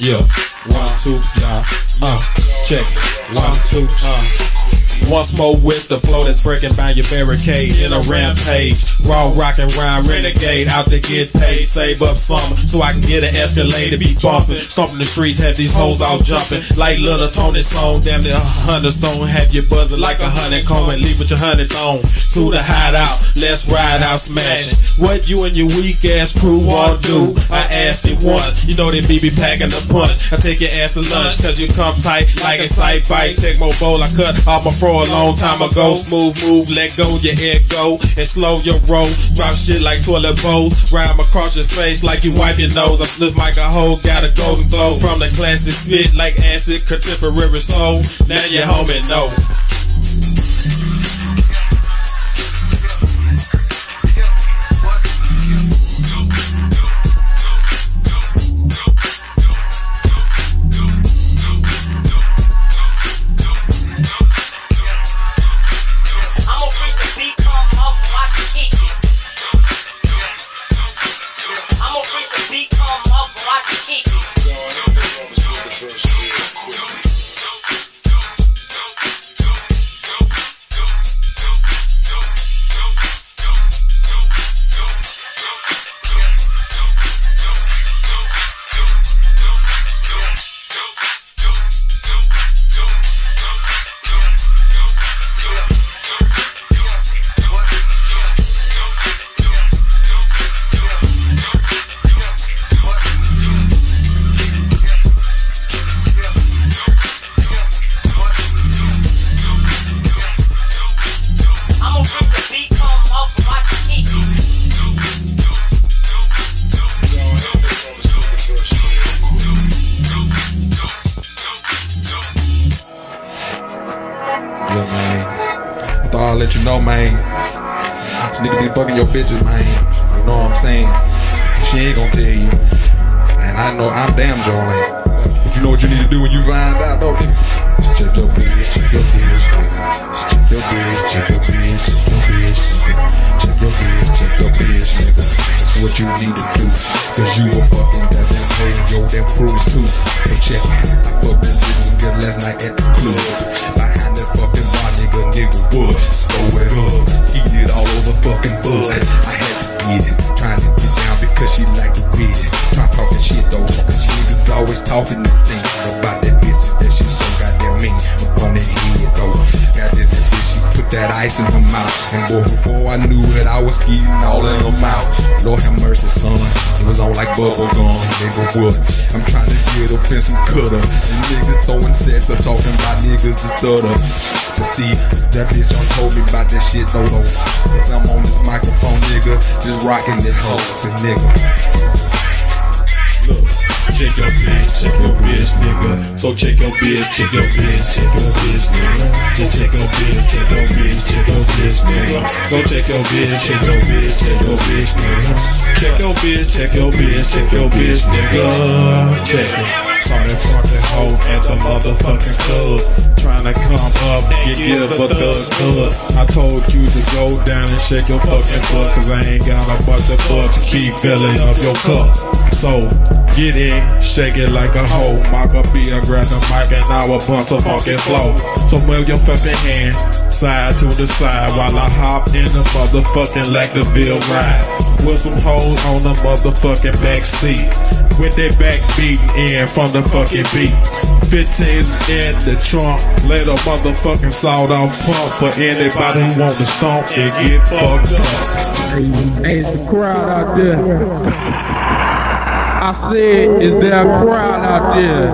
Yeah, 1, 2, yeah, check it. 1, 2, Once more with the flow that's breaking by your barricade. In a rampage, raw rock and rhyme renegade. Out to get paid, save up summer so I can get an Escalade to be bumping. Stomping the streets, have these hoes all jumping. Like Little Tony song, damn near 100 stone. Have you buzzing like a honeycomb and leave with your 100 on. To the hideout, let's ride out smashing. What you and your weak ass crew want to do? I asked it once, you know they be packing the punch. I take your ass to lunch, cause you come tight like a sight bite. Take more bowl, I cut off my fro a long time ago. Smooth move, let go your ego and slow your roll. Drop shit like toilet bowl, rhyme across your face like you wipe your nose. I flip like a hoe, got a golden glow from the classic spit like acid, contemporary soul. Now your homie know. I'm trying to get up in some cutter. And niggas throwing sets up, talking about niggas to stutter. To see, that bitch on told me about that shit though, cause I'm on this microphone, nigga, just rocking that hoe, the nigga. Look, check your bitch, nigga. So check your bitch, check your bitch, check your bitch, nigga. Just check your bitch, check your bitch, check your bitch, nigga. Go check your bitch, check your bitch, check your bitch, nigga. Check your bitch, check your bitch, check your bitch, nigga. Check it. Started fucking hoe at the motherfucking club. Tryna come up and give a thug club. I told you to go down and shake your fucking butt, cause I ain't got a bunch of fuck to keep filling up your cup. So, get in, shake it like a hoe. Mocca B, I grab the mic and I will bump some fucking flow. So move your fucking hands side to the side while I hop in the motherfucking Lackerville ride. With some hoes on the motherfucking backseat, with their back beating in from the fucking beat. 15's in the trunk, let a motherfucking sawed off pump for anybody who want to stomp and get fucked up. Hey, it's the crowd out there. I said, is there a crowd out there?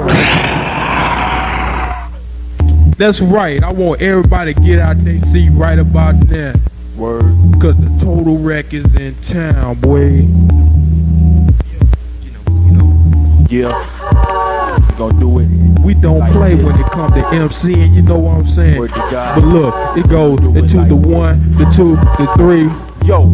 That's right, I want everybody to get out their seat right about now. Word. Cause the Total Wreck is in town, boy. Yeah, we gon' do it. We don't like play this when it comes to MCing, you know what I'm saying? But look, it goes into like the this. 1, the 2, the 3. Yo,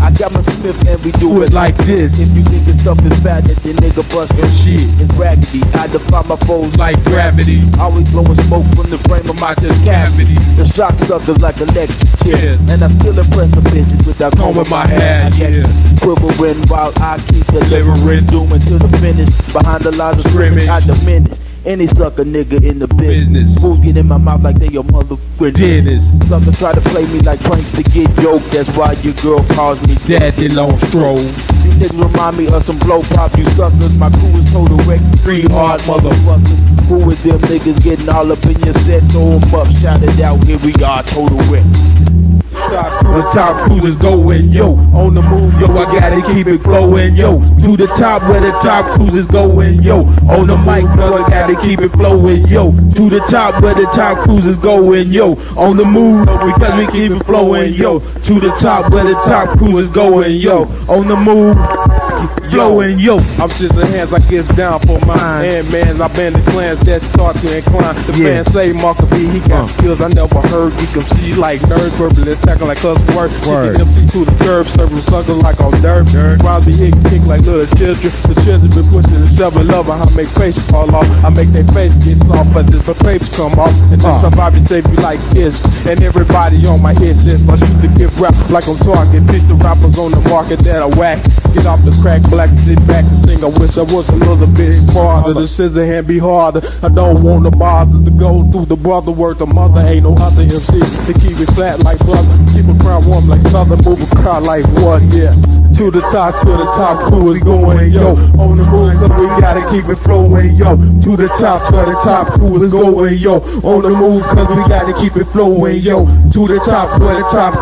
I got my Smith and we do it like this. If you think this stuff is bad, then nigga bust and shit. It's raggedy, I defy my foes like gravity. Always blowing smoke from the frame of my chest cavity. The shock suckers like electric chairs, yeah. And I still impress the bitches with that comb in my head, yeah. Quivering while I keep delivering, doing to the finish. Behind the lines of scrimmage, I diminish. Any sucker nigga in the business. Fools get in my mouth like they your motherfucking dentist. Suckers try to play me like pranks to get yoked. That's why your girl calls me Daddy Long Stroll. You niggas remind me of some blow pop, you suckers. My crew is Total Wreck, three hard motherfuckers. Who is them niggas getting all up in your set? Throw them up, shout it out, here we are, Total Wreck. The top crew is going, yo, on the move, yo, I gotta keep it flowing, yo. To the top where the top crew is going, yo, on the mic, yo, I gotta keep it flowing, yo. To the top where the top crew is going, yo, on the move, yo, because we keep it flowing, yo. To the top where the top crew is going, yo, on the move, flowing, yo. I'm Scissorhands, I guess down for mine. And man, I been the clans that start to incline. The fans say Mocca B, he got skills I never heard. We can see like nerds, purposeless, tackling like us work. Kicking MC to the curb, serving suckers like on dirt. Rob be hitting kick like little children. The children been pushing the 7-Eleven. I make faces fall off, I make their face get soft, but this the papers come off. And then somebody take me like this. And everybody on my hit list. I shoot the gift rap like I'm talking. Pitch the rappers on the market that I whack. Get off the crack, black, sit back and sing. I wish I was a little bit farther. The scissor hand be harder. I don't want to bother to go through the brother work. The mother ain't no other MC to keep it flat like brother. Keep a crowd warm like southern, move a crowd like what? Yeah. To the top, crew is going, yo. On the move, we gotta keep it flowing, yo. To the top, crew is going, yo. On the move, cause we gotta keep it flowing, yo. To the top,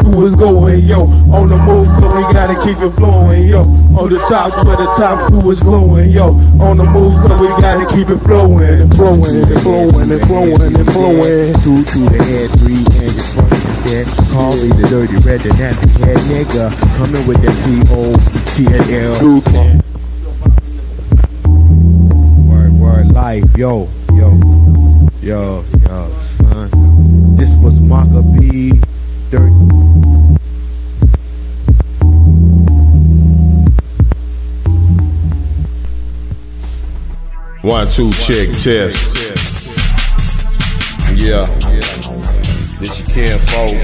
crew is going, yo. On the move, cause we gotta keep it flowing, yo. On the top, where the top crew is going, yo. On the move, cause we gotta keep it flowing, and flowing, and flowing, and flowing, and flowing. Two to the head, three, and it's fucking dead. Call me the dirty red, the nappy head nigga. Coming with the TOTL. Word, word, life, yo, yo, yo, yo, son. This was Mocca B, dirty. One, two, check, test. Yeah. This you can't fold.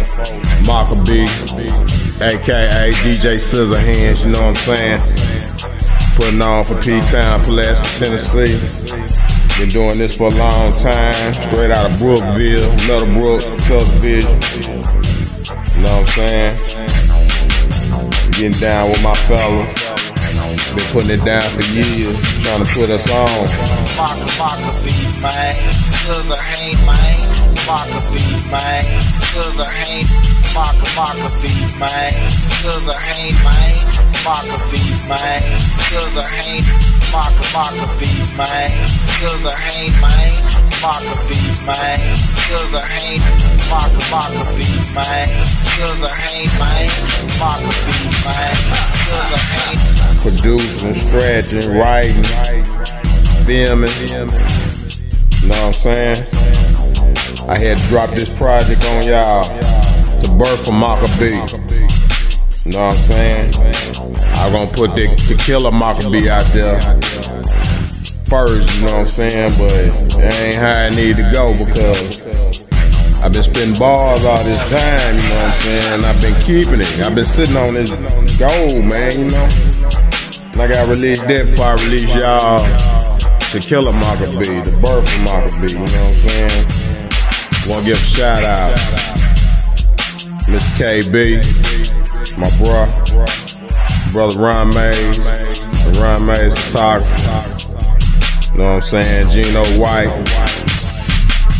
Mocca B, a.k.a. DJ Scissorhands, you know what I'm saying? Putting on for P-Town, Pulaski, Tennessee. Been doing this for a long time. Straight out of Brookville, Miller Brook, subdivision. You know what I'm saying? Getting down with my fellas. Been putting it down for years, trying to put us on. Mocca B, man, Scissorhands, man. Mocca B, man, Scissorhands. Mocca B, man, Scissorhands, man. Mocca B, man, Scissorhands. Mocca B, man, Scissorhands, man. Mocca B, man, Scissorhands. Mocca B, man, Scissorhands, man. Mocca B, man, Scissorhands. Producing, scratching, writing, filming, you know what I'm saying? I had to drop this project on y'all to birth for Mocca B, you know what I'm saying? I'm gonna put the killer Mocca B out there first, you know what I'm saying? But it ain't how I need to go because I've been spitting bars all this time, you know what I'm saying? I've been keeping it. I've been sitting on this gold, man, you know? And I gotta release that before I release y'all to kill a Mocca B, the birth of Mocca B, you know what I'm saying? Wanna give a shout out. Miss KB, my brother Ron Mays, Ron Mays photographer, you know what I'm saying? Gino White.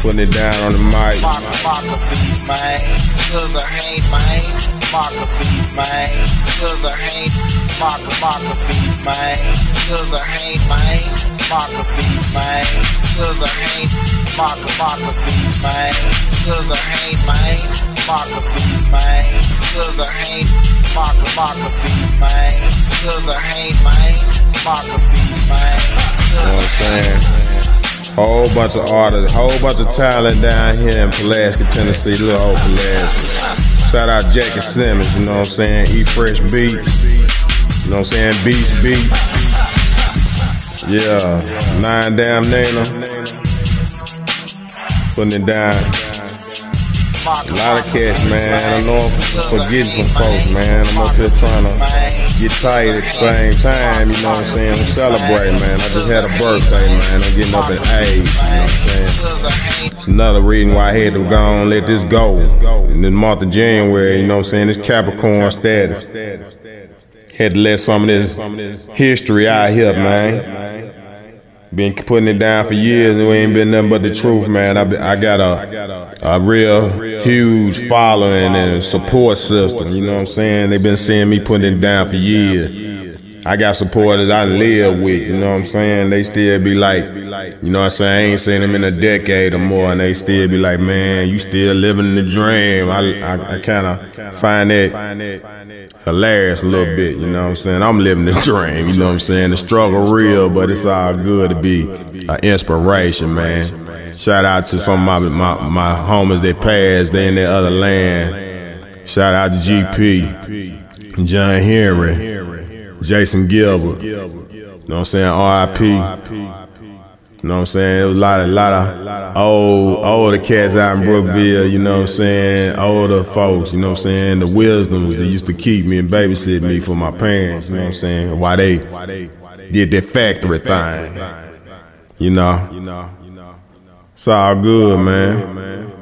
Putting it down on the mic. Mocca B, man, Scissorhands, man. Mocca B, man, Scissorhands. Mocca B, man, Scissorhands, man. Mocca B, man, Scissorhands. Mocca B, man, Scissorhands, man. Mocca B, man, Scissorhands. Mocca B, man, Scissorhands, man. Mocca B, man, Scissorhands. Whole bunch of artists, whole bunch of talent down here in Pulaski, Tennessee, little old Pulaski. Shout out Jackie Simmons, you know what I'm saying? Eat Fresh Beats, you know what I'm saying? Beats Beat. Yeah, Nine Damn Nana. Putting it down. A lot of cats, man. I know I'm forgetting some folks, man. I'm up here trying to get tired at the same time, you know what I'm saying? Celebrate, man. I just had a birthday, man. I'm getting up in age, you know what I'm saying? Another reason why I had to go on, let this go. In the month of January, you know what I'm saying? It's Capricorn status. Had to let some of this history out here, man. Been putting it down for years, and we ain't been nothing but the truth, man. I got a real huge following and support system, you know what I'm saying? They've been seeing me putting it down for years. I got supporters I live with, you know what I'm saying? They still be like, you know what I'm saying? I ain't seen them in a decade or more, and they still be like, man, you still living the dream. I kind of find that hilarious a little bit, you know what I'm saying? I'm living the dream, you know what I'm saying? The struggle real, but it's all good to be an inspiration, man. Shout out to some of my homies that passed, they in that other land. Shout out to GP, John Henry, Jason Gilbert, you know what I'm saying, R.I.P., you know what I'm saying, it was a lot of older cats out in Brookville, you know what I'm saying, older folks, you know what I'm saying, the wisdoms that used to keep me and babysit me for my parents, you know what I'm saying, why they did that factory thing, you know, it's all good, man.